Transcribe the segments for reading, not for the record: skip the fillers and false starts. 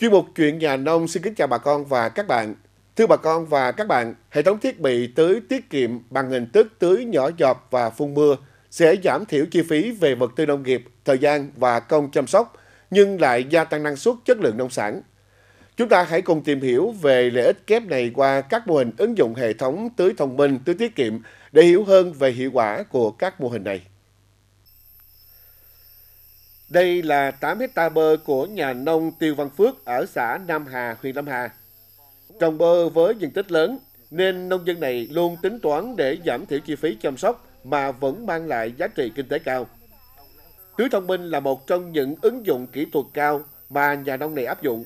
Chuyên mục Chuyện Nhà Nông xin kính chào bà con và các bạn. Thưa bà con và các bạn, hệ thống thiết bị tưới tiết kiệm bằng hình thức tưới nhỏ giọt và phun mưa sẽ giảm thiểu chi phí về vật tư nông nghiệp, thời gian và công chăm sóc, nhưng lại gia tăng năng suất chất lượng nông sản. Chúng ta hãy cùng tìm hiểu về lợi ích kép này qua các mô hình ứng dụng hệ thống tưới thông minh, tưới tiết kiệm để hiểu hơn về hiệu quả của các mô hình này. Đây là 8 hectare bơ của nhà nông Tiêu Văn Phước ở xã Nam Hà, huyện Lâm Hà. Trồng bơ với diện tích lớn nên nông dân này luôn tính toán để giảm thiểu chi phí chăm sóc mà vẫn mang lại giá trị kinh tế cao. Tưới thông minh là một trong những ứng dụng kỹ thuật cao mà nhà nông này áp dụng.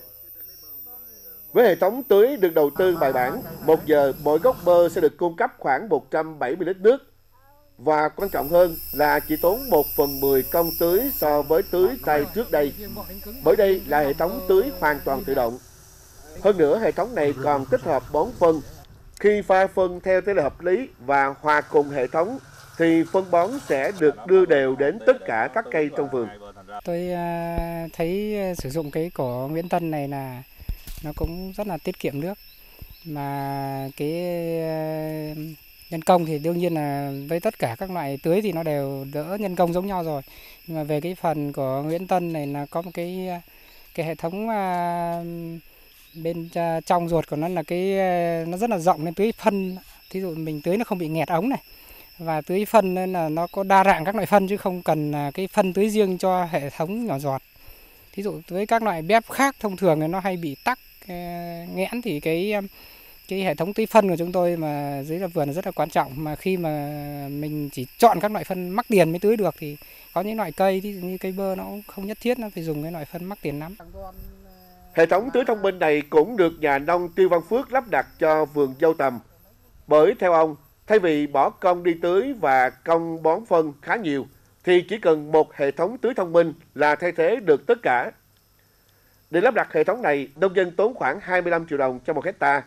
Với hệ thống tưới được đầu tư bài bản, 1 giờ mỗi gốc bơ sẽ được cung cấp khoảng 170 lít nước. Và quan trọng hơn là chỉ tốn 1/10 công tưới so với tưới tay trước đây, bởi đây là hệ thống tưới hoàn toàn tự động. Hơn nữa, hệ thống này còn tích hợp bón phân. Khi pha phân theo tỷ lệ hợp lý và hòa cùng hệ thống, thì phân bón sẽ được đưa đều đến tất cả các cây trong vườn. Tôi thấy sử dụng cái của Nguyễn Tân này là nó cũng rất là tiết kiệm nước, mà cái nhân công thì đương nhiên là với tất cả các loại tưới thì nó đều đỡ nhân công giống nhau rồi. Nhưng mà về cái phần của Nguyễn Tân này là có một cái hệ thống bên trong ruột của nó là nó rất là rộng nên tưới phân. Thí dụ mình tưới nó không bị nghẹt ống này. Và tưới phân nên là nó có đa dạng các loại phân chứ không cần cái phân tưới riêng cho hệ thống nhỏ giọt. Thí dụ với các loại bếp khác thông thường thì nó hay bị tắc nghẽn, thì cái hệ thống tưới phân của chúng tôi mà dưới vườn là rất là quan trọng. Mà khi mà mình chỉ chọn các loại phân mắc tiền mới tưới được, thì có những loại cây như cây bơ nó không nhất thiết nó phải dùng cái loại phân mắc tiền lắm. Hệ thống tưới thông minh này cũng được nhà nông Tiêu Văn Phước lắp đặt cho vườn dâu tầm. Bởi theo ông, thay vì bỏ công đi tưới và công bón phân khá nhiều, thì chỉ cần một hệ thống tưới thông minh là thay thế được tất cả. Để lắp đặt hệ thống này, nông dân tốn khoảng 25 triệu đồng cho 1 hectare.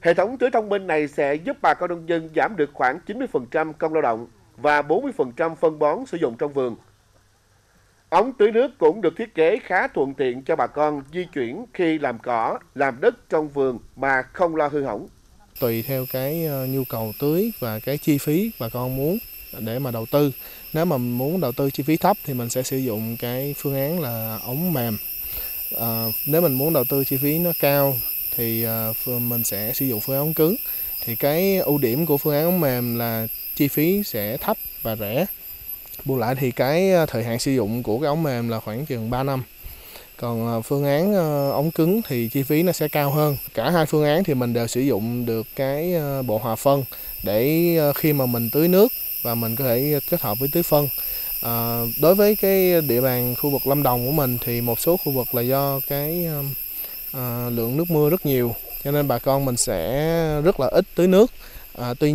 Hệ thống tưới thông minh này sẽ giúp bà con nông dân giảm được khoảng 90% công lao động và 40% phân bón sử dụng trong vườn. Ống tưới nước cũng được thiết kế khá thuận tiện cho bà con di chuyển khi làm cỏ, làm đất trong vườn mà không lo hư hỏng. Tùy theo cái nhu cầu tưới và cái chi phí bà con muốn để mà đầu tư. Nếu mà muốn đầu tư chi phí thấp thì mình sẽ sử dụng cái phương án là ống mềm. Nếu mình muốn đầu tư chi phí nó cao thì mình sẽ sử dụng phương án ống cứng. Thì cái ưu điểm của phương án ống mềm là chi phí sẽ thấp và rẻ. Bù lại thì cái thời hạn sử dụng của cái ống mềm là khoảng chừng 3 năm. Còn phương án ống cứng thì chi phí nó sẽ cao hơn. Cả hai phương án thì mình đều sử dụng được cái bộ hòa phân để khi mà mình tưới nước và mình có thể kết hợp với tưới phân. Đối với cái địa bàn khu vực Lâm Đồng của mình thì một số khu vực là do cái lượng nước mưa rất nhiều, cho nên bà con mình sẽ rất là ít tưới nước. Tuy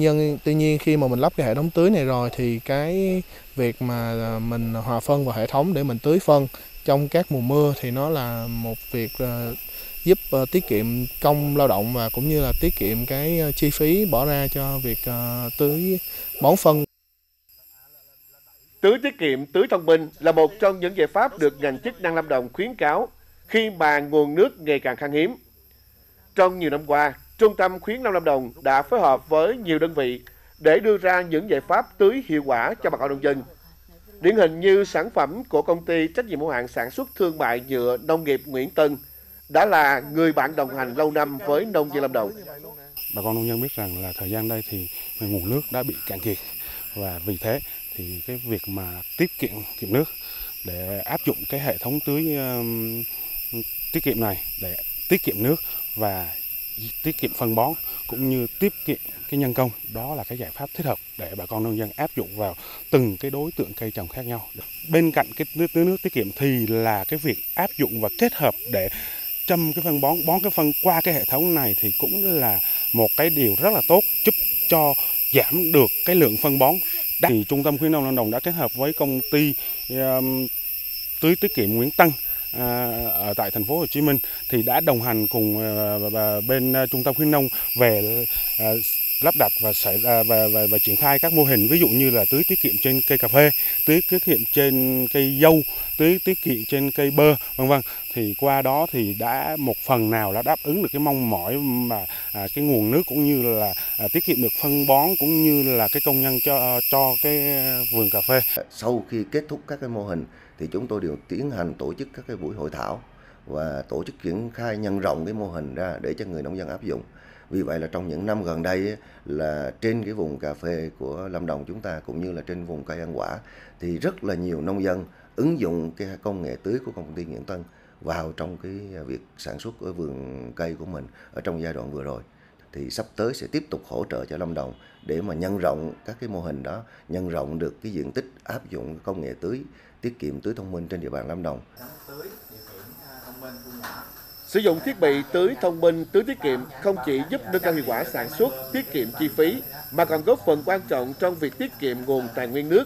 nhiên khi mà mình lắp cái hệ thống tưới này rồi thì cái việc mà mình hòa phân vào hệ thống để mình tưới phân trong các mùa mưa thì nó là một việc giúp tiết kiệm công lao động và cũng như là tiết kiệm cái chi phí bỏ ra cho việc tưới bón phân. Tưới tiết kiệm, tưới thông minh là một trong những giải pháp được ngành chức năng Lâm Đồng khuyến cáo khi mà nguồn nước ngày càng khan hiếm. Trong nhiều năm qua, Trung tâm khuyến nông Lâm Đồng đã phối hợp với nhiều đơn vị để đưa ra những giải pháp tưới hiệu quả cho bà con nông dân. Điển hình như sản phẩm của công ty trách nhiệm hữu hạn sản xuất thương mại nhựa nông nghiệp Nguyễn Tân đã là người bạn đồng hành lâu năm với nông dân Lâm Đồng. Bà con nông dân biết rằng là thời gian đây thì nguồn nước đã bị cạn kiệt, và vì thế thì cái việc mà tiết kiệm nước để áp dụng cái hệ thống tưới tiết kiệm này để tiết kiệm nước và tiết kiệm phân bón cũng như tiết kiệm cái nhân công, đó là cái giải pháp thích hợp để bà con nông dân áp dụng vào từng cái đối tượng cây trồng khác nhau. Bên cạnh cái tưới nước tiết kiệm thì là cái việc áp dụng và kết hợp để châm cái phân bón, bón cái phân qua cái hệ thống này thì cũng là một cái điều rất là tốt, giúp cho giảm được cái lượng phân bón. Thì Trung tâm khuyến nông Lâm Đồng đã kết hợp với công ty tưới tiết kiệm Nguyễn Tân ở tại thành phố Hồ Chí Minh thì đã đồng hành cùng bên trung tâm khuyến nông về lắp đặt và triển khai các mô hình, ví dụ như là tưới tiết kiệm trên cây cà phê, tưới tiết kiệm trên cây dâu, tưới tiết kiệm trên cây bơ, vân vân. Thì qua đó thì đã một phần nào đã đáp ứng được cái mong mỏi mà cái nguồn nước, cũng như là tiết kiệm được phân bón, cũng như là cái công nhân cho cái vườn cà phê. Sau khi kết thúc các cái mô hình thì chúng tôi đều tiến hành tổ chức các cái buổi hội thảo và tổ chức triển khai nhân rộng cái mô hình ra để cho người nông dân áp dụng. Vì vậy là trong những năm gần đây là trên cái vùng cà phê của Lâm Đồng chúng ta cũng như là trên vùng cây ăn quả thì rất là nhiều nông dân ứng dụng cái công nghệ tưới của công ty Nguyễn Tân vào trong cái việc sản xuất ở vườn cây của mình ở trong giai đoạn vừa rồi. Thì sắp tới sẽ tiếp tục hỗ trợ cho Lâm Đồng để mà nhân rộng các cái mô hình đó, nhân rộng được cái diện tích áp dụng công nghệ tưới, tiết kiệm tưới thông minh trên địa bàn Lâm Đồng. Sử dụng thiết bị tưới thông minh, tưới tiết kiệm không chỉ giúp nâng cao hiệu quả sản xuất, tiết kiệm chi phí, mà còn góp phần quan trọng trong việc tiết kiệm nguồn tài nguyên nước.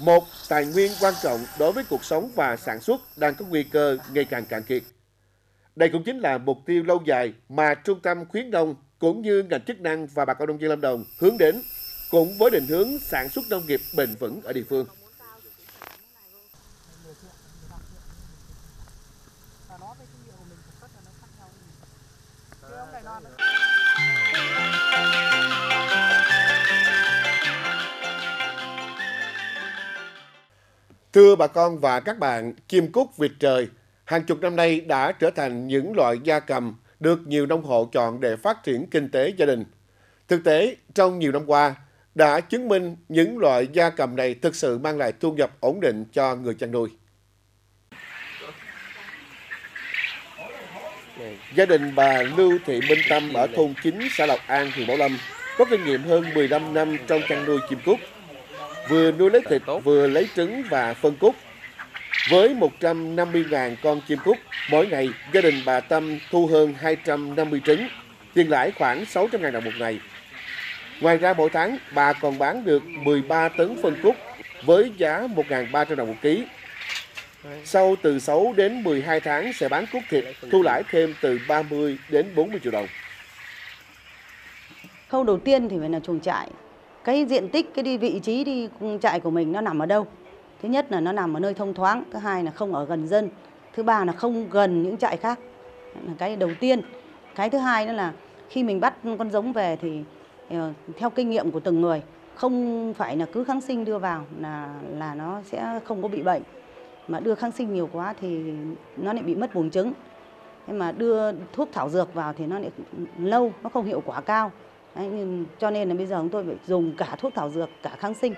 Một tài nguyên quan trọng đối với cuộc sống và sản xuất đang có nguy cơ ngày càng cạn kiệt. Đây cũng chính là mục tiêu lâu dài mà Trung tâm khuyến nông cũng như ngành chức năng và bà con nông dân Lâm Đồng hướng đến, cùng với định hướng sản xuất nông nghiệp bền vững ở địa phương. Thưa bà con và các bạn, chim cút vịt trời hàng chục năm nay đã trở thành những loại gia cầm được nhiều nông hộ chọn để phát triển kinh tế gia đình. Thực tế, trong nhiều năm qua đã chứng minh những loại gia cầm này thực sự mang lại thu nhập ổn định cho người chăn nuôi. Gia đình bà Lưu Thị Minh Tâm ở thôn 9 xã Lộc An, huyện Bảo Lâm có kinh nghiệm hơn 15 năm trong chăn nuôi chim cút, vừa nuôi lấy thịt, vừa lấy trứng và phân cút. Với 150.000 con chim cút, mỗi ngày gia đình bà Tâm thu hơn 250 trứng, tiền lãi khoảng 600.000 đồng một ngày. Ngoài ra mỗi tháng bà còn bán được 13 tấn phân cút với giá 1.300 đồng một ký. Sau từ 6 đến 12 tháng sẽ bán cút thịt, thu lãi thêm từ 30 đến 40 triệu đồng. Khâu đầu tiên thì phải là chuồng trại. Cái diện tích, cái vị trí đi trại của mình nó nằm ở đâu? Thứ nhất là nó nằm ở nơi thông thoáng, thứ hai là không ở gần dân, thứ ba là không gần những trại khác. Là cái đầu tiên. Cái thứ hai nữa là khi mình bắt con giống về thì theo kinh nghiệm của từng người, không phải là cứ kháng sinh đưa vào là nó sẽ không có bị bệnh. Mà đưa kháng sinh nhiều quá thì nó lại bị mất buồng trứng. Nhưng mà đưa thuốc thảo dược vào thì nó lại lâu, nó không hiệu quả cao. Đấy, cho nên là bây giờ chúng tôi phải dùng cả thuốc thảo dược, cả kháng sinh.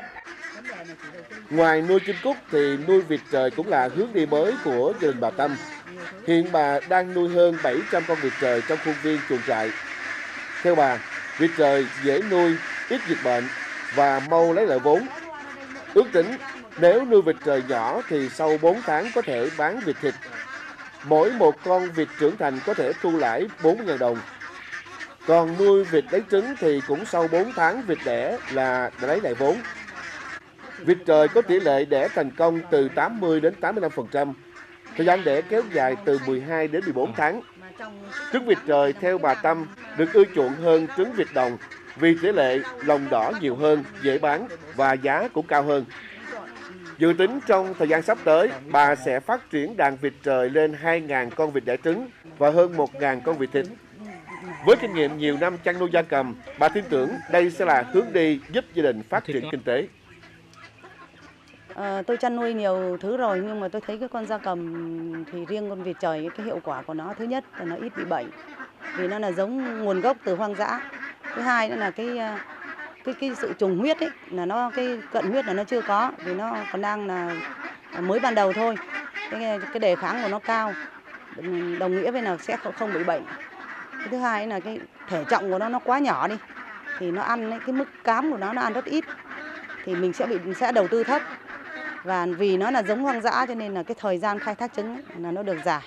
Ngoài nuôi chim cút thì nuôi vịt trời cũng là hướng đi mới của gia đình bà Tâm. Hiện bà đang nuôi hơn 700 con vịt trời trong khuôn viên chuồng trại. Theo bà, vịt trời dễ nuôi, ít dịch bệnh và mau lấy lại vốn. Ước tính nếu nuôi vịt trời nhỏ thì sau 4 tháng có thể bán vịt thịt. Mỗi một con vịt trưởng thành có thể thu lãi 40.000 đồng. Còn nuôi vịt lấy trứng thì cũng sau 4 tháng vịt đẻ là đã lấy lại vốn. Vịt trời có tỷ lệ đẻ thành công từ 80 đến 85%. Thời gian đẻ kéo dài từ 12 đến 14 tháng. Trứng vịt trời theo bà Tâm được ưa chuộng hơn trứng vịt đồng vì tỷ lệ lòng đỏ nhiều hơn, dễ bán và giá cũng cao hơn. Dự tính trong thời gian sắp tới, bà sẽ phát triển đàn vịt trời lên 2.000 con vịt đẻ trứng và hơn 1.000 con vịt thịt. Với kinh nghiệm nhiều năm chăn nuôi gia cầm, bà tin tưởng đây sẽ là hướng đi giúp gia đình phát triển kinh tế. Tôi chăn nuôi nhiều thứ rồi nhưng mà tôi thấy cái con gia cầm thì riêng con vịt trời cái hiệu quả của nó, thứ nhất là nó ít bị bệnh vì nó là giống nguồn gốc từ hoang dã. Thứ hai nữa là cái sự trùng huyết ấy, là nó cái cận huyết là nó chưa có vì nó còn đang là mới ban đầu thôi. Cái đề kháng của nó cao, đồng nghĩa với là sẽ không bị bệnh. Cái thứ hai là cái thể trọng của nó quá nhỏ đi thì nó ăn cái mức cám của nó ăn rất ít thì mình sẽ đầu tư thấp, và vì nó là giống hoang dã cho nên là cái thời gian khai thác trứng là nó được dài.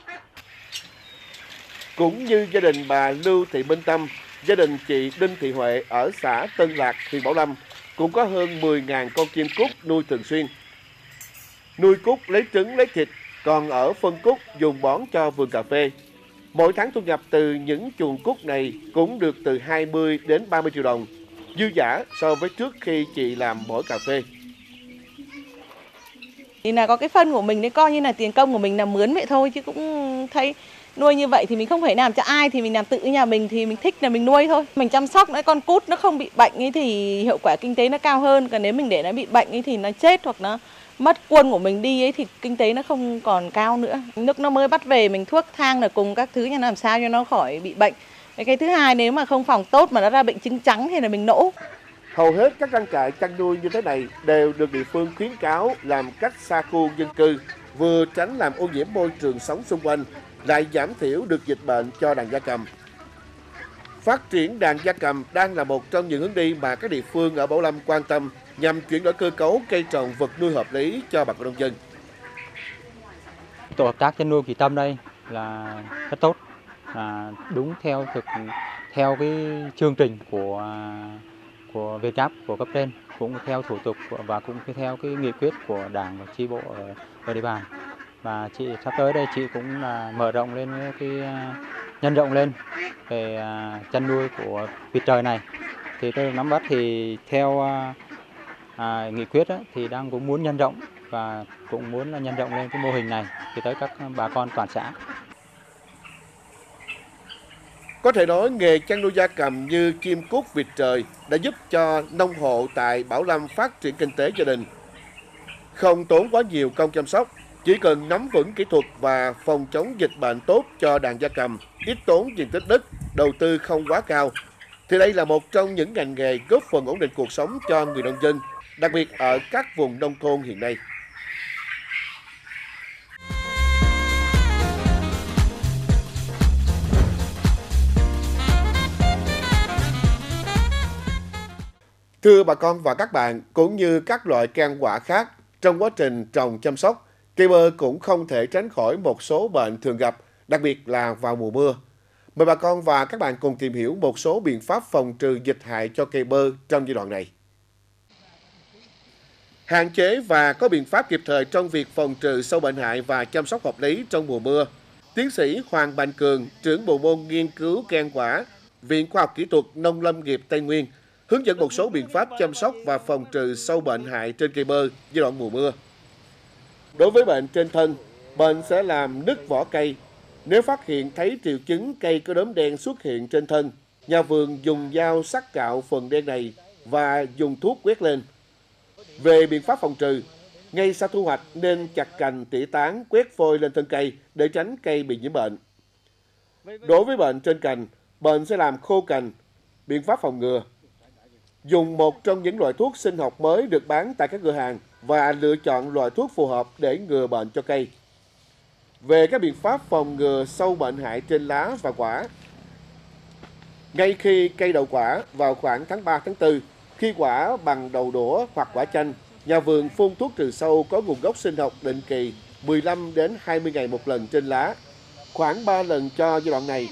Cũng như gia đình bà Lưu Thị Minh Tâm, gia đình chị Đinh Thị Huệ ở xã Tân Lạc, huyện Bảo Lâm cũng có hơn 10.000 con chim cút nuôi thường xuyên. Nuôi cút lấy trứng lấy thịt, còn ở phân cút dùng bón cho vườn cà phê. Mỗi tháng thu nhập từ những chuồng cút này cũng được từ 20 đến 30 triệu đồng. dư dả so với trước khi chị làm mỗi cà phê. Thì là có cái phân của mình đấy, coi như là tiền công của mình là mướn vậy thôi, chứ cũng thấy nuôi như vậy thì mình không phải làm cho ai, thì mình làm tự nhà mình, thì mình thích là mình nuôi thôi. Mình chăm sóc nó, con cút nó không bị bệnh ấy thì hiệu quả kinh tế nó cao hơn, còn nếu mình để nó bị bệnh ấy thì nó chết hoặc nó mất quân của mình đi ấy thì kinh tế nó không còn cao nữa. Nước nó mới bắt về mình thuốc thang là cùng các thứ, làm sao cho nó khỏi bị bệnh. Cái thứ hai, nếu mà không phòng tốt mà nó ra bệnh trứng trắng thì là mình nổ. Hầu hết các trang trại chăn nuôi như thế này đều được địa phương khuyến cáo làm cách xa khu dân cư, vừa tránh làm ô nhiễm môi trường sống xung quanh, lại giảm thiểu được dịch bệnh cho đàn gia cầm. Phát triển đàn gia cầm đang là một trong những hướng đi mà các địa phương ở Bảo Lâm quan tâm nhằm chuyển đổi cơ cấu cây trồng vật nuôi hợp lý cho bà con nông dân. Tổ hợp tác chăn nuôi Kỳ Tâm đây là rất tốt, là đúng theo cái chương trình của Việt Gáp của cấp trên, cũng theo thủ tục và cũng theo cái nghị quyết của Đảng và chi bộ ở địa bàn. Và chị sắp tới đây chị cũng là mở rộng lên cái nhân rộng lên về chăn nuôi của vịt trời này. Thì tôi nắm bắt thì theo nghị quyết ấy, thì đang cũng muốn nhân rộng và cũng muốn nhân rộng lên cái mô hình này thì tới các bà con toàn xã. Có thể nói nghề chăn nuôi gia cầm như chim cút vịt trời đã giúp cho nông hộ tại Bảo Lâm phát triển kinh tế gia đình. Không tốn quá nhiều công chăm sóc, chỉ cần nắm vững kỹ thuật và phòng chống dịch bệnh tốt cho đàn gia cầm, ít tốn diện tích đất, đầu tư không quá cao, thì đây là một trong những ngành nghề góp phần ổn định cuộc sống cho người nông dân, đặc biệt ở các vùng nông thôn hiện nay. Thưa bà con và các bạn, cũng như các loại cây ăn quả khác, trong quá trình trồng chăm sóc, cây bơ cũng không thể tránh khỏi một số bệnh thường gặp, đặc biệt là vào mùa mưa. Mời bà con và các bạn cùng tìm hiểu một số biện pháp phòng trừ dịch hại cho cây bơ trong giai đoạn này. Hạn chế và có biện pháp kịp thời trong việc phòng trừ sâu bệnh hại và chăm sóc hợp lý trong mùa mưa. Tiến sĩ Hoàng Mạnh Cường, trưởng bộ môn nghiên cứu cây ăn quả, Viện Khoa học Kỹ thuật Nông lâm nghiệp Tây Nguyên, hướng dẫn một số biện pháp chăm sóc và phòng trừ sâu bệnh hại trên cây bơ giai đoạn mùa mưa. Đối với bệnh trên thân, bệnh sẽ làm nứt vỏ cây. Nếu phát hiện thấy triệu chứng cây có đốm đen xuất hiện trên thân, nhà vườn dùng dao sắc cạo phần đen này và dùng thuốc quét lên. Về biện pháp phòng trừ, ngay sau thu hoạch nên chặt cành tỉa tán quét phôi lên thân cây để tránh cây bị nhiễm bệnh. Đối với bệnh trên cành, bệnh sẽ làm khô cành. Biện pháp phòng ngừa, dùng một trong những loại thuốc sinh học mới được bán tại các cửa hàng và lựa chọn loại thuốc phù hợp để ngừa bệnh cho cây. Về các biện pháp phòng ngừa sâu bệnh hại trên lá và quả, ngay khi cây đậu quả vào khoảng tháng 3-4, khi quả bằng đầu đũa hoặc quả chanh, nhà vườn phun thuốc trừ sâu có nguồn gốc sinh học định kỳ 15-20 ngày một lần trên lá, khoảng 3 lần cho giai đoạn này.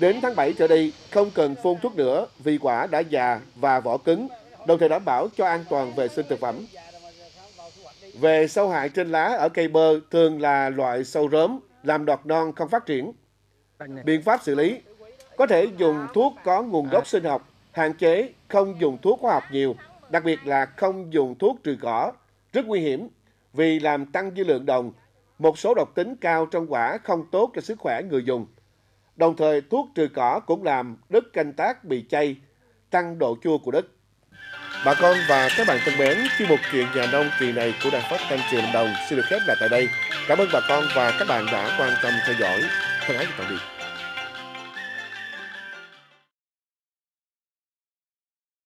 Đến tháng 7 trở đi, không cần phun thuốc nữa vì quả đã già và vỏ cứng, đồng thời đảm bảo cho an toàn vệ sinh thực phẩm. Về sâu hại trên lá ở cây bơ thường là loại sâu rớm, làm đọt non không phát triển. Biện pháp xử lý, có thể dùng thuốc có nguồn gốc sinh học, hạn chế không dùng thuốc hóa học nhiều, đặc biệt là không dùng thuốc trừ cỏ, rất nguy hiểm vì làm tăng dư lượng đồng, một số độc tính cao trong quả không tốt cho sức khỏe người dùng. Đồng thời thuốc trừ cỏ cũng làm đất canh tác bị chay, tăng độ chua của đất. Bà con và các bạn thân mến, chuyên mục Chuyện nhà nông kỳ này của Đại phát Canh Triều Đồng xin được khép lại tại đây. Cảm ơn bà con và các bạn đã quan tâm theo dõi. Thân ái và tạm biệt.